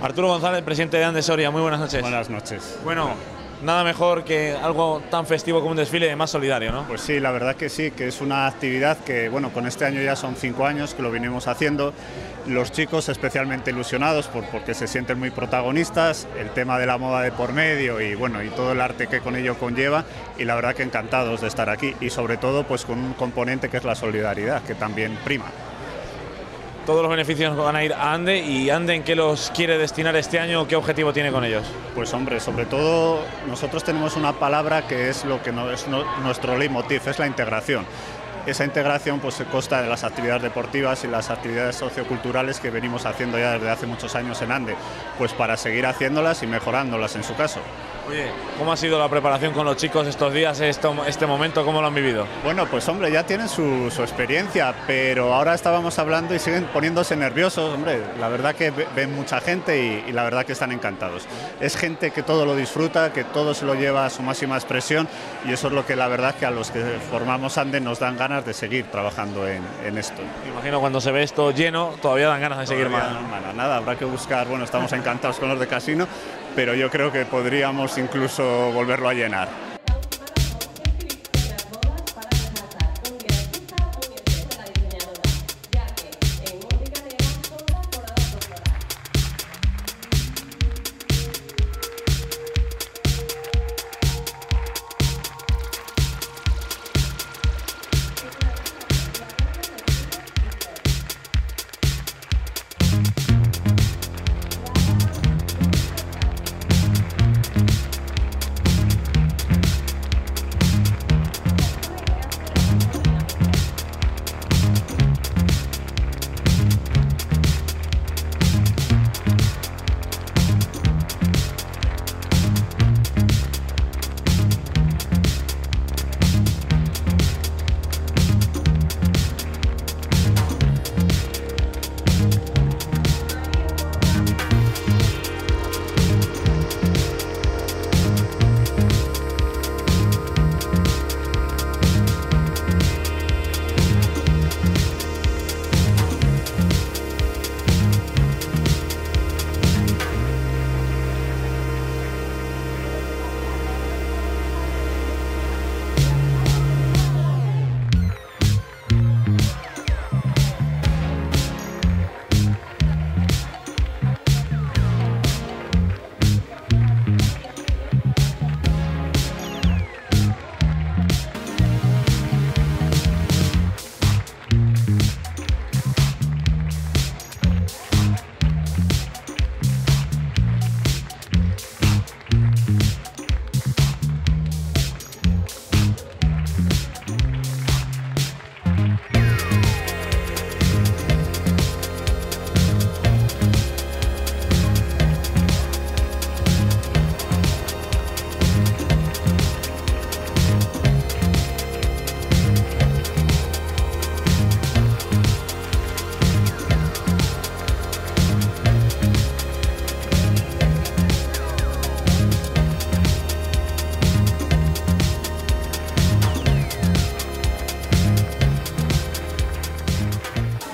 Arturo González, presidente de ANDE Soria, muy buenas noches. Buenas noches. Bueno, nada mejor que algo tan festivo como un desfile, más solidario, ¿no? Pues sí, la verdad que sí, que es una actividad que, bueno, con este año ya son 5 años que lo venimos haciendo. Los chicos especialmente ilusionados porque se sienten muy protagonistas, el tema de la moda de por medio y, bueno, y todo el arte que con ello conlleva. Y la verdad que encantados de estar aquí y sobre todo pues con un componente que es la solidaridad, que también prima. Todos los beneficios van a ir a ANDE. ¿Y ANDE en qué los quiere destinar este año? ¿Qué objetivo tiene con ellos? Pues hombre, sobre todo nosotros tenemos una palabra que es lo que es nuestro leitmotiv, es la integración. Esa integración pues se consta de las actividades deportivas y las actividades socioculturales que venimos haciendo ya desde hace muchos años en ANDE, pues para seguir haciéndolas y mejorándolas en su caso. Oye, ¿cómo ha sido la preparación con los chicos estos días, este momento? ¿Cómo lo han vivido? Bueno, pues hombre, ya tienen su experiencia, pero ahora estábamos hablando y siguen poniéndose nerviosos, hombre. La verdad que ven mucha gente y la verdad que están encantados. Es gente que todo lo disfruta, que todo se lo lleva a su máxima expresión y eso es lo que la verdad que a los que formamos ANDE nos dan ganas de seguir trabajando en esto. Imagino cuando se ve esto lleno, todavía dan ganas de seguir más. No, nada, habrá que buscar, bueno, estamos encantados con los de casino, pero yo creo que podríamos incluso volverlo a llenar.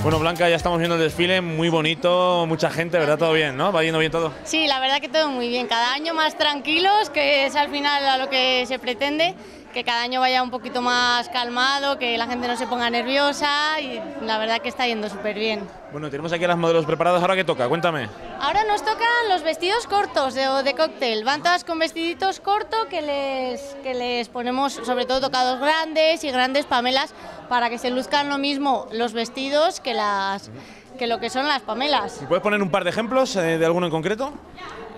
Bueno, Blanca, ya estamos viendo el desfile, muy bonito, mucha gente, ¿verdad? Todo bien, ¿no? ¿Va yendo bien todo? Sí, la verdad que todo muy bien, cada año más tranquilos, que es al final a lo que se pretende, que cada año vaya un poquito más calmado, que la gente no se ponga nerviosa y la verdad que está yendo súper bien. Bueno, tenemos aquí a las modelos preparadas, ¿ahora qué toca? Cuéntame. Ahora nos tocan los vestidos cortos de cóctel, van todas con vestiditos cortos que les ponemos sobre todo tocados grandes y grandes pamelas, para que se luzcan lo mismo los vestidos que lo que son las pamelas. ¿Puedes poner un par de ejemplos de alguno en concreto?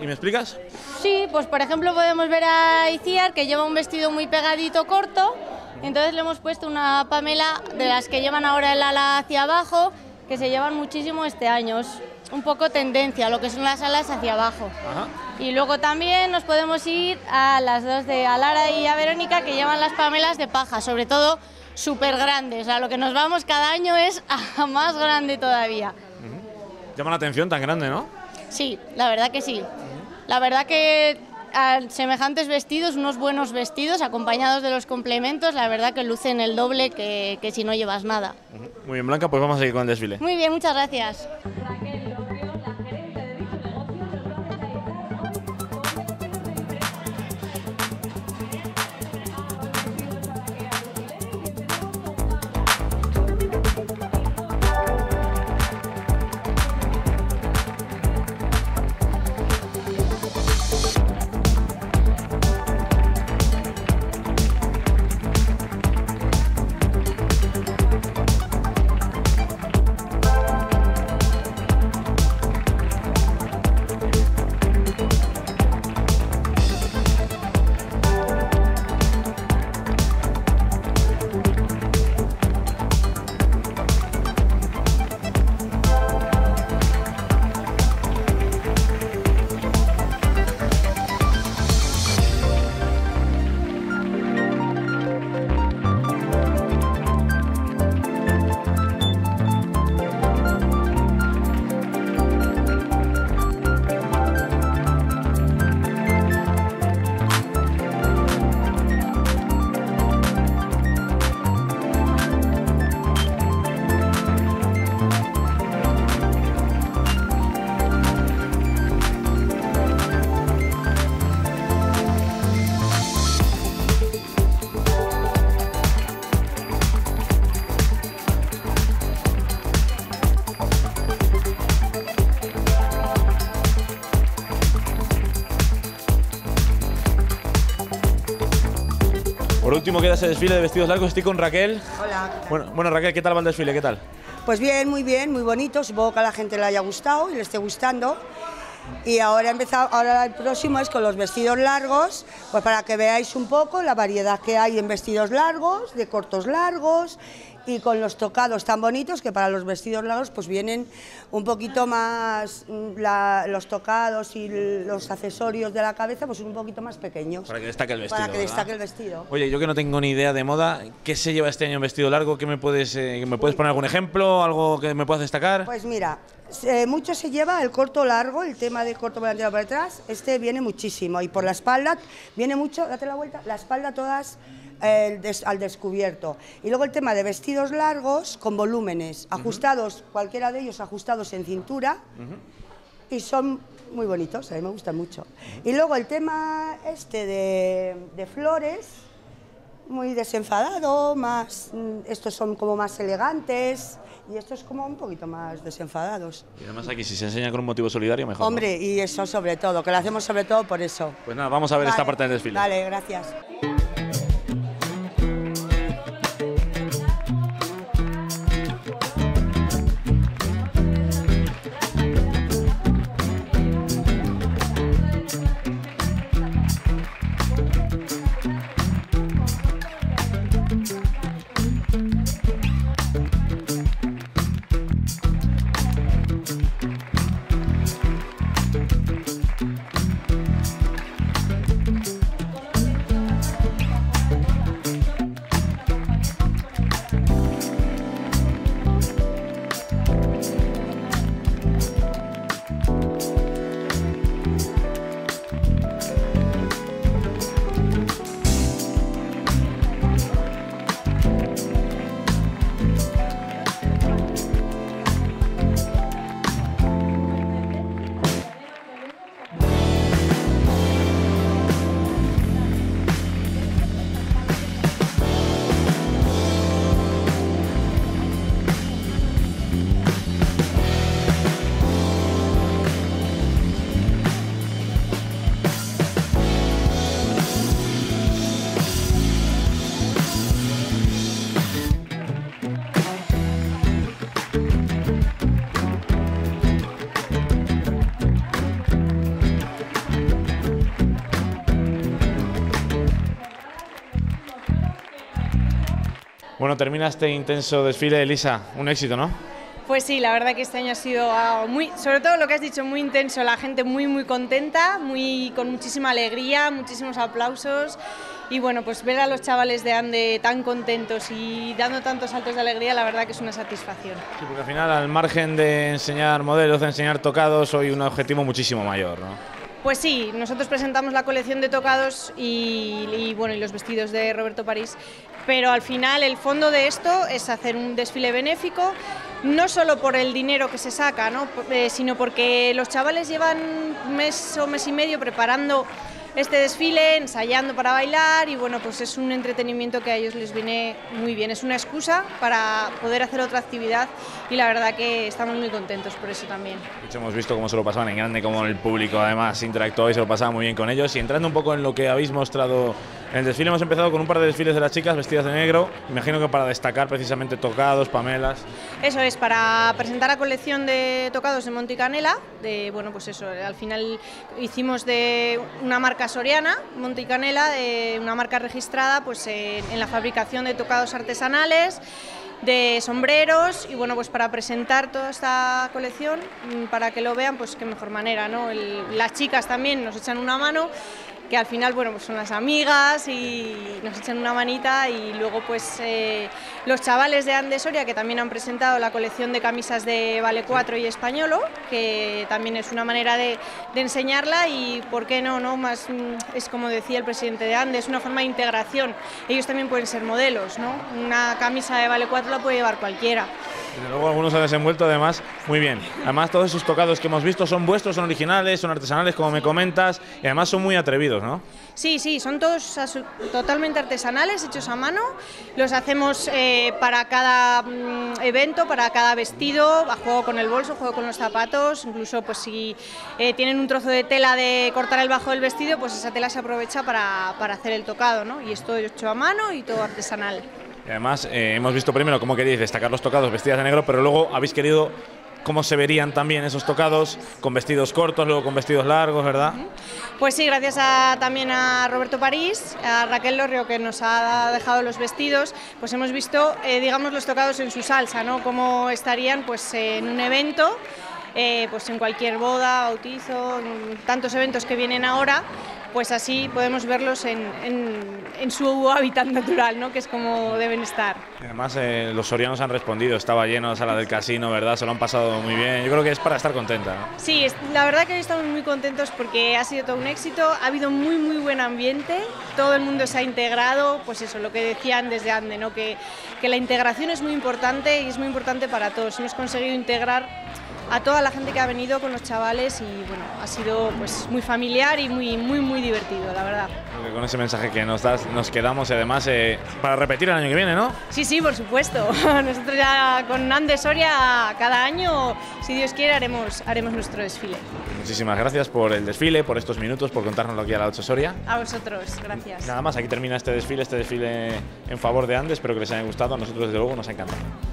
¿Y me explicas? Sí, pues por ejemplo podemos ver a Iciar, que lleva un vestido muy pegadito corto, entonces le hemos puesto una pamela de las que llevan ahora el ala hacia abajo, que se llevan muchísimo este año, es un poco tendencia, lo que son las alas hacia abajo. Ajá. Y luego también nos podemos ir a las dos de Alara y a Verónica, que llevan las pamelas de paja, sobre todo súper grandes, o sea, lo que nos vamos cada año es a más grande todavía. Llama la atención tan grande, ¿no? Sí, la verdad que sí. La verdad que semejantes vestidos, unos buenos vestidos, acompañados de los complementos, la verdad que lucen el doble que si no llevas nada. Muy bien, Blanca, pues vamos a seguir con el desfile. Muy bien, muchas gracias. Raquel Lorrio, la gerente de dicho negocio, último queda ese desfile de vestidos largos. Estoy con Raquel. Hola, ¿qué tal? Bueno, Raquel, ¿qué tal va el desfile? ¿Qué tal? Pues bien, muy bonito. Supongo que a la gente le haya gustado y le esté gustando. Y ahora el próximo es con los vestidos largos, pues para que veáis un poco la variedad que hay en vestidos largos, de cortos largos, y con los tocados tan bonitos, que para los vestidos largos pues vienen un poquito más los tocados y los accesorios de la cabeza pues un poquito más pequeños. Para que destaque el vestido. Para que destaque el vestido. Oye, yo que no tengo ni idea de moda, ¿qué se lleva este año en vestido largo? ¿Qué me puedes poner algún ejemplo, algo que me puedas destacar? Pues mira, mucho se lleva el corto largo, el tema del corto por delante y por detrás, este viene muchísimo, y por la espalda viene mucho, date la vuelta, la espalda todas al descubierto. Y luego el tema de vestidos largos con volúmenes, ajustados, cualquiera de ellos ajustados en cintura, y son muy bonitos, a mí me gustan mucho. Y luego el tema este de flores, muy desenfadado, más, estos son como más elegantes y estos como un poquito más desenfadados. Y además aquí si se enseña con un motivo solidario mejor. Hombre, ¿no? Y eso sobre todo, que lo hacemos sobre todo por eso. Pues nada, vamos a ver esta parte del desfile. Vale, gracias. Bueno, termina este intenso desfile, Elisa, un éxito, ¿no? Pues sí, la verdad que este año ha sido algo muy, sobre todo lo que has dicho, muy intenso, la gente muy contenta, con muchísima alegría, muchísimos aplausos, y bueno, pues ver a los chavales de ANDE tan contentos y dando tantos saltos de alegría, la verdad que es una satisfacción. Sí, porque al final, al margen de enseñar modelos, de enseñar tocados, hoy un objetivo muchísimo mayor, ¿no? Pues sí, nosotros presentamos la colección de tocados y los vestidos de Roberto París, pero al final el fondo de esto es hacer un desfile benéfico, no solo por el dinero que se saca, ¿no? Sino porque los chavales llevan mes o mes y medio preparando este desfile, ensayando para bailar, y bueno, pues es un entretenimiento que a ellos les viene muy bien, es una excusa para poder hacer otra actividad, y la verdad que estamos muy contentos por eso también. Hemos visto cómo se lo pasaban en grande, cómo el público además interactuaba y se lo pasaba muy bien con ellos. Y entrando un poco en lo que habéis mostrado en el desfile, hemos empezado con un par de desfiles de las chicas vestidas de negro, imagino que para destacar precisamente tocados, pamelas. Eso es, para presentar la colección de tocados de Monte y Canela, al final hicimos de una marca soriana, Monte y Canela, una marca registrada pues en la fabricación de tocados artesanales, de sombreros, y bueno, pues para presentar toda esta colección, para que lo vean, pues qué mejor manera, ¿no? Las chicas también nos echan una mano, que al final, bueno, pues son las amigas y nos echan una manita, y luego pues los chavales de ANDE Soria, que también han presentado la colección de camisas de Vale 4 y Españolo, que también es una manera de enseñarla, y por qué no más, es como decía el presidente de ANDE, es una forma de integración, ellos también pueden ser modelos, ¿no? Una camisa de Vale 4 la puede llevar cualquiera. Desde luego algunos se han desenvuelto además muy bien. Además todos esos tocados que hemos visto son vuestros, son originales, son artesanales como me comentas y además son muy atrevidos, ¿no? Sí, sí, son todos totalmente artesanales, hechos a mano. Los hacemos para cada evento, para cada vestido, a juego con el bolso, juego con los zapatos, incluso pues si tienen un trozo de tela de cortar el bajo del vestido, pues esa tela se aprovecha para hacer el tocado, ¿no? Y es todo hecho a mano y todo artesanal. Y además hemos visto primero cómo queréis destacar los tocados vestidas de negro, pero luego habéis querido cómo se verían también esos tocados con vestidos cortos, luego con vestidos largos, ¿verdad? Pues sí, gracias también a Roberto París, a Raquel Lorrio que nos ha dejado los vestidos, pues hemos visto, digamos, los tocados en su salsa, ¿no? Cómo estarían pues, en un evento, pues en cualquier boda, bautizo, tantos eventos que vienen ahora. Pues así podemos verlos en su hábitat natural, ¿no? Que es como deben estar. Además, los sorianos han respondido, estaba lleno la sala del casino, ¿verdad? Se lo han pasado muy bien, yo creo que es para estar contenta, ¿no? Sí, la verdad que hoy estamos muy contentos porque ha sido todo un éxito, ha habido muy buen ambiente, todo el mundo se ha integrado, pues eso, lo que decían desde ANDE, ¿no? Que la integración es muy importante y es muy importante para todos, hemos conseguido integrar a toda la gente que ha venido con los chavales y bueno, ha sido pues muy familiar y muy divertido, la verdad. Porque con ese mensaje que nos das nos quedamos y además para repetir el año que viene, ¿no? Sí, sí, por supuesto. Nosotros ya con ANDE Soria cada año, si Dios quiere, haremos nuestro desfile. Muchísimas gracias por el desfile, por estos minutos, por contárnoslo aquí a la 8 Soria. A vosotros, gracias. Nada más, aquí termina este desfile en favor de ANDE, espero que les haya gustado, a nosotros desde luego nos ha encantado.